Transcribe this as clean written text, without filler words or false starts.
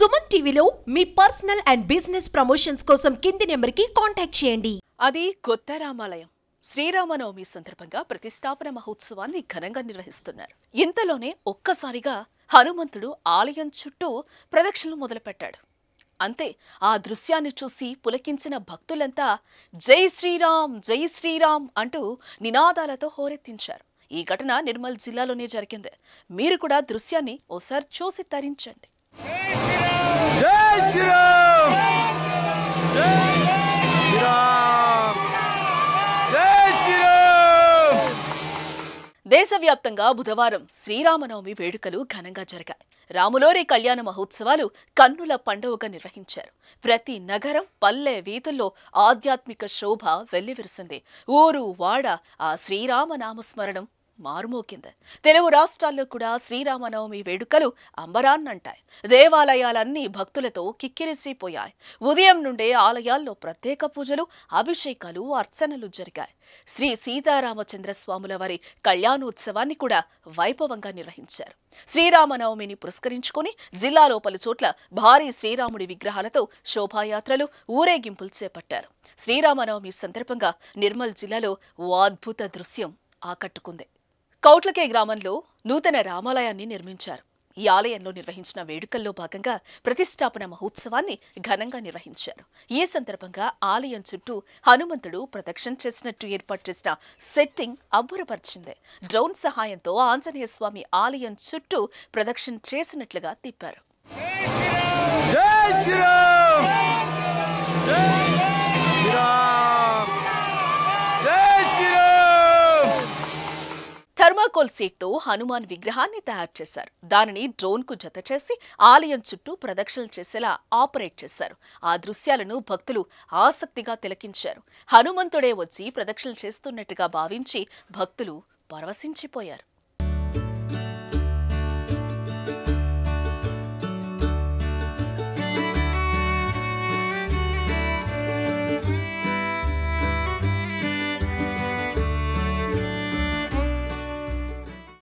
సుమన్ టీవీలో మీ personal and business promotions కోసం కింది నెంబర్కి కాంటాక్ట్ చేయండి. అది కొత్త రామాలయం శ్రీరామనవమి సందర్భంగా ప్రతిష్టాపన మహోత్సవాన్ని ఘనంగా నిర్వహిస్తున్నారు. ఇంతలోనే ఒక్కసారిగా హనుమంతుడు ఆలయం చుట్టూ ప్రదక్షిణలు మొదలుపెట్టాడు. అంతే, ఆ దృశ్యాన్ని చూసి పులకించిన భక్తులంతా జై శ్రీరామ్ జై శ్రీరామ్ అంటూ నినాదాలతో హోరెత్తించారు. ఈ ఘటన నిర్మల్ జిల్లాలోనే జరిగింది. మీరు కూడా దృశ్యాన్ని ఓసారి చూసి తరించండి. జై శ్రీరామ్ దేశవ్యాప్తంగా బుధవారం శ్రీరామనవమి వేడుకలు ఘనంగా జరిగాయి. రాములోరి కళ్యాణ మహోత్సవాలు కన్నుల పండువగా నిర్వహించారు. ప్రతి నగరం పల్లె వీధుల్లో ఆధ్యాత్మిక శోభ వెల్లివిరిసింది. ఊరు వాడ ఆ శ్రీరామనామస్మరణం మారుమోకింది. తెలుగు రాష్ట్రాల్లో కూడా శ్రీరామనవమి వేడుకలు అంబరాన్నంటాయి. దేవాలయాలన్నీ భక్తులతో కిక్కిరిసిపోయాయి. ఉదయం నుండే ఆలయాల్లో ప్రత్యేక పూజలు, అభిషేకాలు, అర్చనలు జరిగాయి. శ్రీ సీతారామచంద్ర స్వాముల వారి కళ్యాణోత్సవాన్ని కూడా వైభవంగా నిర్వహించారు. శ్రీరామనవమిని పురస్కరించుకుని జిల్లాలో పలుచోట్ల భారీ శ్రీరాముడి విగ్రహాలతో శోభాయాత్రలు, ఊరేగింపులు చేపట్టారు. శ్రీరామనవమి సందర్భంగా నిర్మల్ జిల్లాలో ఓ అద్భుత దృశ్యం ఆకట్టుకుంది. కౌట్లకే గ్రామంలో నూతన రామాలయాన్ని నిర్మించారు. ఈ ఆలయంలో నిర్వహించిన వేడుకల్లో భాగంగా ప్రతిష్టాపన మహోత్సవాన్ని ఘనంగా నిర్వహించారు. ఈ సందర్భంగా ఆలయం చుట్టూ హనుమంతుడు ప్రదక్షిణ చేసినట్టు ఏర్పాటు చేసిన సెట్టింగ్ అబ్బురపరిచింది. డ్రోన్ సహాయంతో ఆంజనేయ స్వామి ఆలయం చుట్టూ ప్రదక్షిణ చేసినట్లుగా తిప్పారు. థర్మాకోల్ సీట్తో హనుమాన్ విగ్రహాన్ని తయారు చేశారు. దానిని డ్రోన్కు జత చేసి ఆలయం చుట్టూ ప్రదక్షిణలు చేసేలా ఆపరేట్ చేశారు. ఆ దృశ్యాలను భక్తులు ఆసక్తిగా తిలకించారు. హనుమంతుడే వచ్చి ప్రదక్షిణలు చేస్తున్నట్టుగా భావించి భక్తులు పరవశించిపోయారు.